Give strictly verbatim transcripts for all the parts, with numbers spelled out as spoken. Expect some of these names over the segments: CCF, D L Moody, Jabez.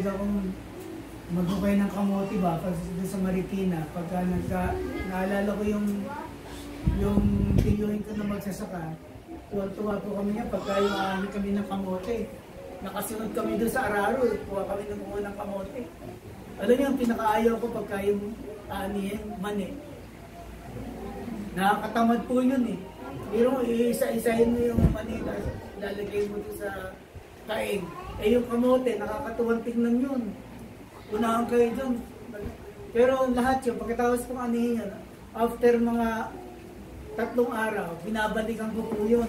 Akong magugay ng kamote ba pag sa Marikina, pagka nagka, naalala ko yung yung tiyuhin ko na magsasaka, tuwa-tuwa po kami niya pagka yung aani kami ng kamote. Nakasunod kami doon sa Araro, kuha kami ng kuha ng kamote. Alam niyo, ang pinakaayaw ko pagka yung aanihin, mani. Nakakatamad po yun eh. Pero iisa-isahin mo yung mani, lalagay mo doon sa kain. Eh yung kamote, nakakatuwang tingnan yun. Unahan kayo dyan. Pero lahat yun, pagkatapos kong anihin yun, after mga tatlong araw, binabalikan ko po yun.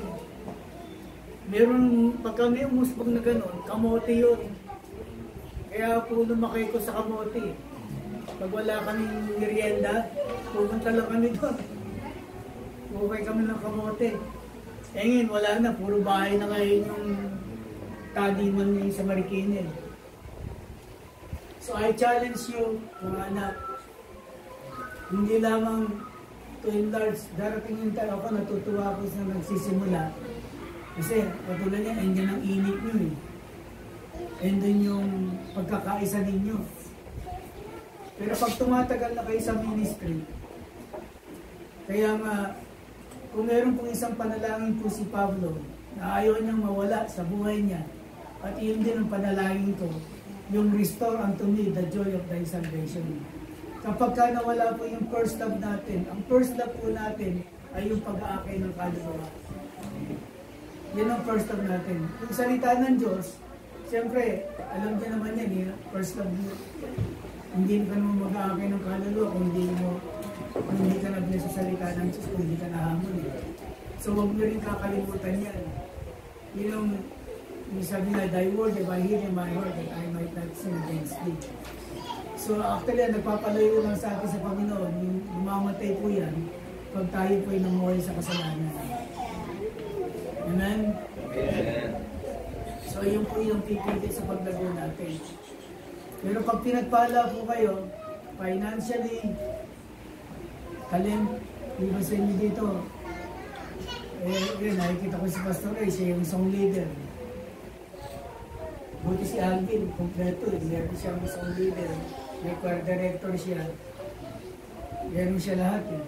Meron, pagka may umusbog na ganun, kamote yun. Kaya po lumakay ko sa kamote. Pag wala kaming merienda, pupunta lang kami doon. Bukay kami ng kamote. Eh ngayon, wala na. Puro bahay na ngayon yung tadiman ngayon sa Marikina. So I challenge you, mga anak. Hindi lamang to enlarge. Darating yung tao ko, natutuwa ko sa nagsisimula. Kasi patuloy niya, ayun yan ang init nyo eh. And then yung pagkakaisa ninyo. Pero pag tumatagal na kayo sa ministry, kaya nga, kung meron pong isang panalangin po si Pablo, na ayaw niyang mawala sa buhay niya, at yun din ang panalangin ko, yung restore unto me the joy of thy salvation. Kapag ka nawala po yung first love natin, ang first love po natin ay yung pag-aakay ng kaluluwa. Yan ang first love natin. Yung salita ng Diyos, siyempre, alam niya naman yan, eh, first love niya. Hindi ka naman mag-aakay ng kaluluwa kung hindi mo kung hindi ka nabili sa salita ng Diyos, kung hindi ka nahamon. Eh. So, huwag mo rin kakalimutan yan. Yun ang sabi na, thy word, if I hear in my heart, that I might not sin against thee. So, actually, nagpapalayo lang sa atin sa Panginoon, yung mamamatay po yan, pag tayo po ay namuhay sa kasalanan. Amen? Amen. So, yun po yung pipigil sa paglago natin. Pero pag pinagpala po kayo, financially, Kalim, di ba sa inyo dito? Eh, yun, nakikita ko si Pastor Ray, siya yung song leader. Buti si Alvin, kompleto. Meron siya ang song leader. May choir director siya. Meron siya lahat. Eh,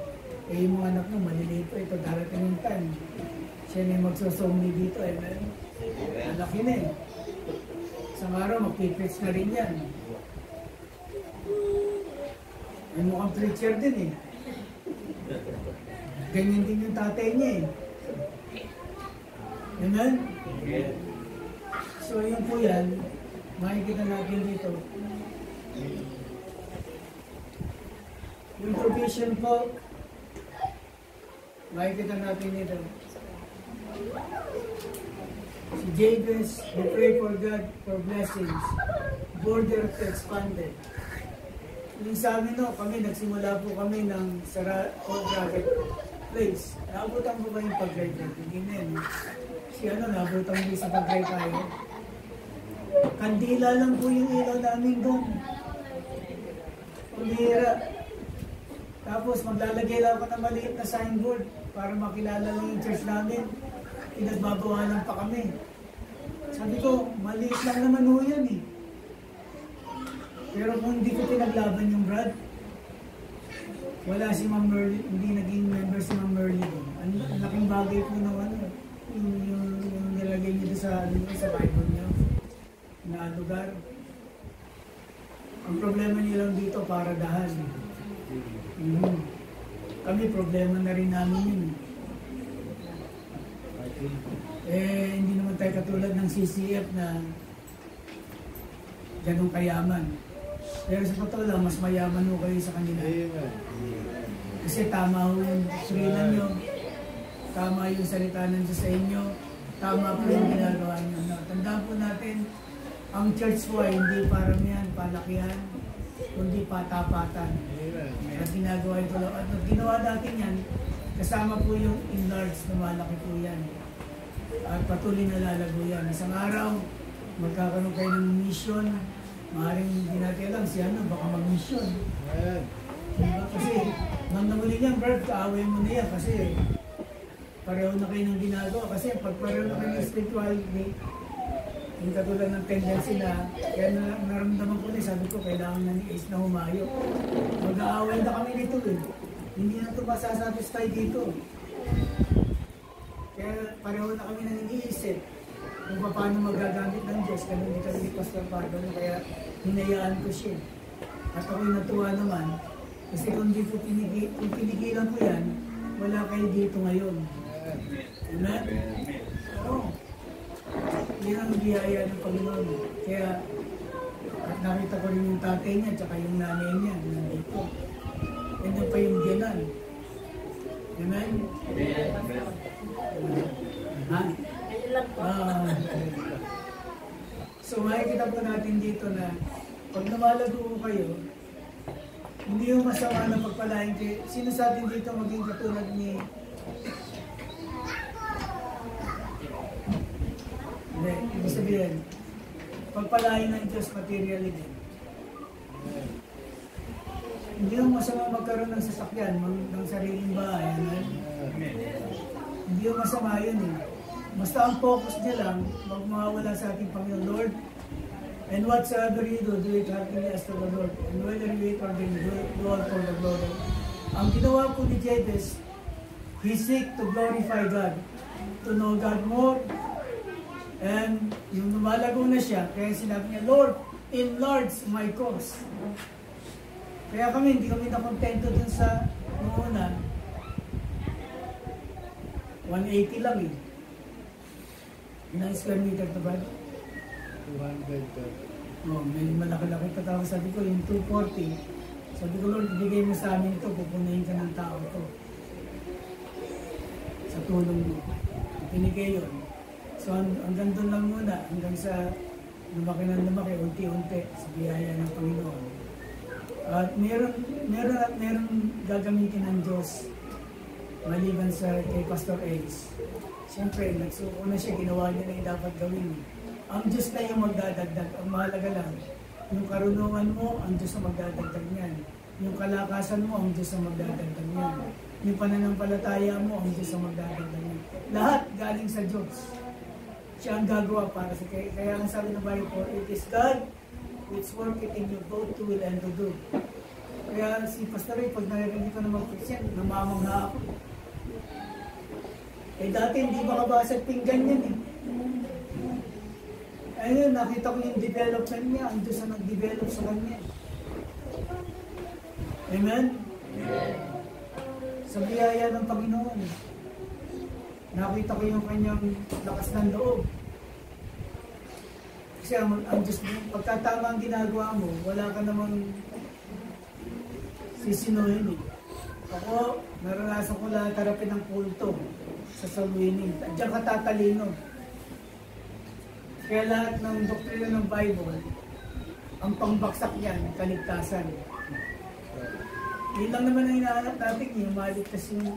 eh yung mga anak nyo, malilito. Ito, darating yung time. Siya na yung magsosong dito. Eh, anak yun eh. Isang araw, magpipits na rin yan. May mukhang preacher din eh. Ganyan din yung tatay niya eh. Amen? Amen. So yun po yan, makikita natin dito. Yung provision po, makikita natin dito. Si Jabez, we pray for God for blessings, border to expanded. Yung sa amin no, kami, nagsimula po kami ng Sarah Contract Place. Naabutan po ba yung pag-ride natin? Hindi na si ano, naabutan po sa pag-ride tayo. Kandila lang po yung ilaw namin doon. Pumira. Tapos maglalagay lang ako ng maliit na signboard para makilala lang yung church namin. Pinagbabawalan pa kami. Sabi ko, maliit lang naman ho yan eh. Pero kung hindi ko pinaglaban yung Brad, wala si Ma'am Merly, hindi naging member si Ma'am Merly doon. Ang laking bagay po na ano, yung, yung, yung nilagay nito sa, sa Bible niya, na lugar. Ang problema niya lang dito, para dahan. Mm-hmm. Kami, problema na rin namin yun. Eh, hindi naman tayo katulad ng C C F na ganong kayaman. Pero sa totoo lang, mas mayaman mo kayo sa kanila. Kasi tama ho yung doktrina nyo, tama yung salita ng Diyos sa inyo, tama po yung ginagawa nyo. No, tandaan po natin, ang church po ay hindi paramihan, palakihan, kundi patapatan. At ginagawa ito lang. At ginawa natin yan, kasama po yung enlarge na malaki po yan. At patuloy na lalago yan. Isang araw, magkakaroon kayo ng mission. Maaaring hindi natin alam si ano, baka mag-mission. Diba? Kasi, nang namuli niyan, Brad, kaaway mo na yan kasi pareho na kayo ng ginagawa. Kasi pag pareho na kayo ng spirituality, Yung katulad ng tendency na, kaya na, naramdaman ko rin, sabi ko, kailangan na ni Ace na humayo. Mag-aaway na kami nito eh. Hindi na ito masasatisfy dito. Kaya pareho na kami naniniisip kung paano magagamit ng Diyos. Kaya hindi kami ni Pastor Pardon, kaya hinayaan ko siya. At ako'y natuwa naman, kasi kung di po pinigil, kung pinigilan ko yan, wala kayo dito ngayon. Amen? Oo. Yan ang biyaya ng Panginoon. Kaya, at nakita ko rin yung tatay niya, tsaka yung nanay niya, nandito. And pa yung ginan. Amen? Amen. Ha? Ah. So, makikita po natin dito na pag namalago ko kayo, hindi yung masama na pagpalain kayo. Sino sa atin dito maging katulad ni... Hindi, ibig sabihin, pagpalain ng Diyos materially din. Hindi yung masama magkaroon ng sasakyan, ng sariling bahay. Hindi yung masama yun eh. Basta ang focus niya lang, huwag mawawala sa ating Panginoon, Lord. And whatsoever you do, do it heartily as to the Lord. And whether you wait or do it, do all for the glory. Ang ginawa po ni Jabez, he seek to glorify God, to know God more. And yung lumalago na siya, kaya sinabi niya, Lord, enlarge my cause. Kaya kami, hindi kami nakontento dun sa noona. one eighty lang eh. Ilang square meter to ba? two hundred. Oh, may malaki-laki katawag. Sabi ko, yung two forty. Sabi ko, Lord, ibigay mo sa amin ito. Pupunahin ka ng tao ito. Sa tulong mo. Pinigay yun. So hanggang doon lang muna, hanggang sa lumaki ng lumaki, unti-unti sa biyaya ng Panginoon. At meron, meron at meron gagamitin ng Diyos maliban sa kay Pastor Ellis. Siyempre, nagsuko na siya, ginawa niya na yung dapat gawin. Ang Diyos na yung magdadagdag, ang mahalaga lang. Yung karunungan mo, ang Diyos ang magdadagdag niyan. Yung kalakasan mo, ang Diyos ang magdadagdag niyan. Yung pananampalataya mo, ang Diyos ang magdadagdag niyan. Lahat galing sa Diyos. Siya ang gagawa para sa kaya. Kaya ang sabi ng Bible po, it is God which worketh in you both to will and to do. Kaya si Pastor Ray, pag narinig ko na mag-Christian, namamangha ako. Eh dati hindi makabasag pinggan yan eh. Ayun, nakita ko yung development niya. Ang Diyos na nag-develop sa kanya. Amen? Amen. Sa biyaya ng Panginoon. Nakita ko yung kanyang lakas ng loob. Kasi ang, ang Diyos mo, pagkatama ang ginagawa mo, wala ka namang sisinuhin eh. Ako, naranasan ko lahat harapin ng kulto sa saluinin. Diyan ka tatalino. Kaya lahat ng doktrina ng Bible, ang pangbaksak niyan, kaligtasan. Yun lang naman ang hinahanap natin, yung maligtas yung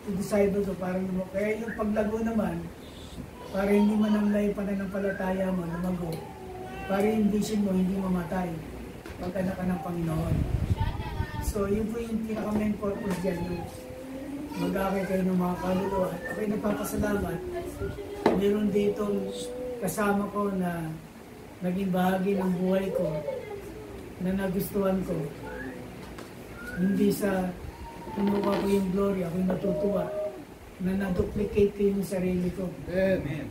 to disciples o parang lumo. Kaya yung paglago naman, para hindi manamlay pananampalataya mo, lumago. Para yung vision mo, hindi mamatay. Pagkana ka ng Panginoon. So, yun po yung pinaka-main purpose dyan. Mag-aakay kayo ng mga kaluluwa. At ako'y nagpapasalamat. Meron dito kasama ko na naging bahagi ng buhay ko na nagustuhan ko. Hindi sa tumuha ko yung glory, ako'y natutuwa na na-duplicate ko yung sarili ko. Amen.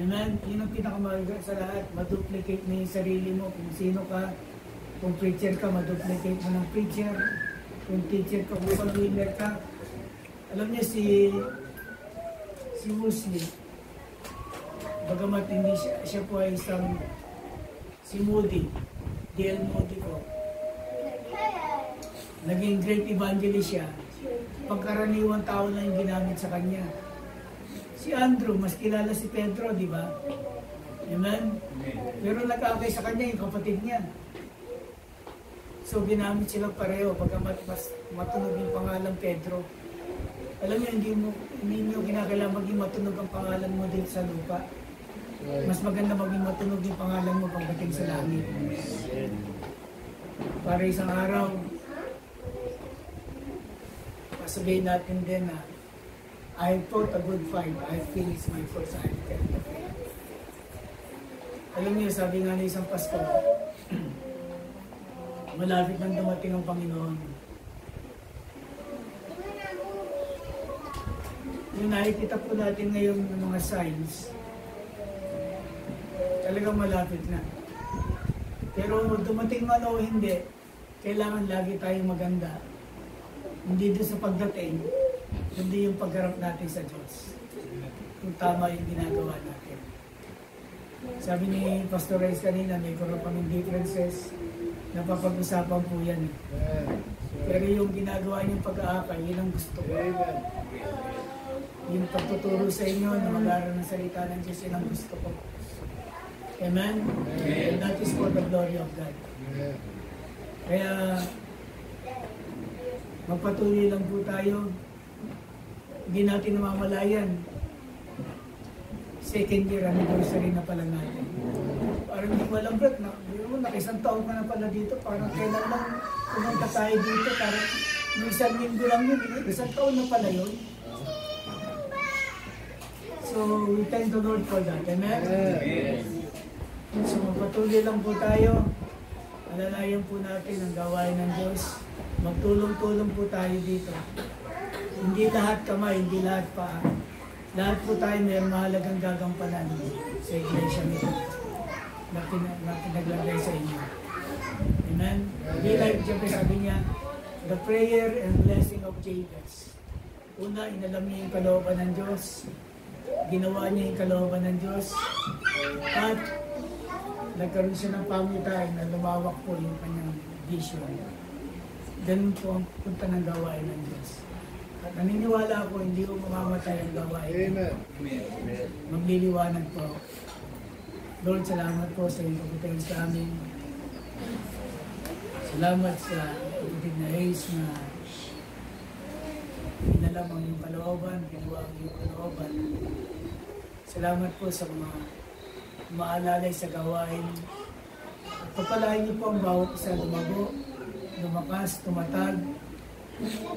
Amen. Yun ang pinakamahalaga sa lahat. Maduplicate na yung sarili mo. Kung sino ka, kung preacher ka, maduplicate mo ng preacher. Kung teacher ka, kung pag-winner ka. Alam niya si si Wesley, bagamat hindi siya, siya po ay isang si Moody, D L Moody ko. Naging great evangelist siya. Pagkaraniwang tao lang yung ginamit sa kanya. Si Andrew, mas kilala si Pedro, di ba? Amen? Pero nag-aakay sa kanya yung kapatid niya. So ginamit sila pareho pagka mas matunog yung pangalan Pedro. Alam niyo, hindi mo, hindi niyo kinakailangan maging matunog ang pangalan mo din sa lupa. Mas maganda maging matunog yung pangalan mo pagdating sa langit. Para isang araw, sabihin natin din na I fought a good fight, I finished my first attempt. Alam niyo, sabi nga na isang Pasko, malapit nang dumating ang Panginoon. Yung nakikita po natin ngayon ng mga signs, talagang malapit na. Pero dumating man o hindi, kailangan lagi tayong maganda. Hindi doon sa pagdating, hindi yung pagharap natin sa Diyos. Kung tama yung ginagawa natin. Sabi ni Pastor Reyes kanina, may karapang differences. Napapag-usapan po yan. Pero yung ginagawa niyong pag-aakay, yun ang gusto ko. Yung pagtuturo sa inyo na mag-aaral ng salita ng Diyos, yun ang gusto ko. Amen? And that is for the glory of God. Kaya, magpatuloy lang po tayo. Hindi natin namamalayan. Second year anniversary na pala natin. Parang hindi mo alam, Brett, na, na isang taon ka na pala dito. Parang kailan lang pumunta tayo dito. Parang isang linggo lang yun. Isang taon na pala yun. So, we thank the Lord for that. Amen? Yes. So, magpatuloy lang po tayo. Alalayan po natin ang gawain ng Diyos. Magtulong-tulong po tayo dito. Hindi lahat kamay, hindi lahat paa. Lahat po tayo may mahalagang gagampanan sa iglesia nito na pinaglagay sa inyo. Amen? Be like Jabez, sabi niya, the prayer and blessing of Jabez. Una, inalam niya yung kalooban ng Diyos. Ginawa niya yung kalooban ng Diyos. At nagkaroon siya ng pamutahin na lumawak po yung kanyang vision. Ganun po ang punta ng gawain ng Diyos. At naniniwala ako, hindi ko mamamatay ang gawain. Amen. Magliliwanag po. Lord, salamat po sa iyong kapatid sa amin. Salamat sa kapatid na Reis na inalam ang iyong kalooban, ginawa ang iyong kalooban. Salamat po sa mga maalalay sa gawain. At papalain niyo po ang bawat isa lumago, lumakas, tumatag.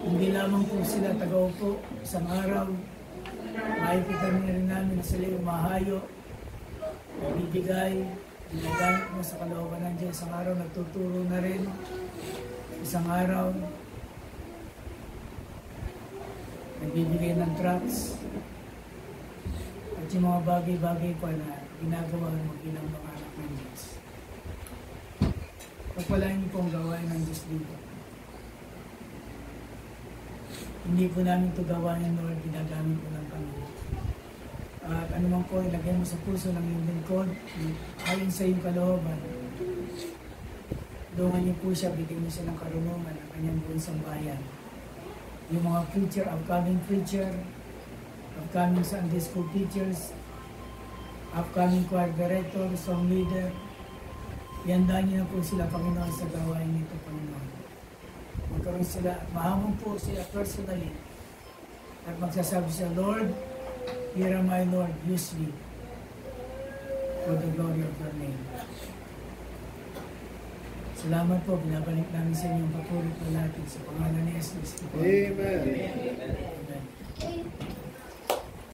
Hindi lamang po sila tagaupo isang araw. Makikita na rin namin na sila yung mahayo, nabibigay, ginagamit mo sa kalooban ng Diyos. Isang araw nagtuturo na rin. Isang araw nagbibigay ng tracts at yung mga bagay-bagay pa na ginagawa mo bilang mga anak ng Diyos. Pagpalain niyo po ang gawain ng Diyos dito. Hindi po namin ito gawain, Lord, ginagamit po ng Panginoon. At anuman po, ilagay mo sa puso ng iyong lingkod, ayon sa iyong kalooban. Doon niyo po siya, bigyan niyo siya ng karunungan ang kanyang buong sambayan. Yung mga preacher, upcoming preacher, upcoming Sunday school teachers, upcoming choir director, song leader, iandaan niyo na po sila, Panginoon, sa gawain nito, Panginoon. Magkaroon sila, mahamon po sila personally at magsasabi siya, Lord, here am I, Lord, use me for the glory of your name. Salamat po, binabalik namin sa inyo ang patuloy po natin sa pangalan ni Jesus. Amen. Amen. Amen.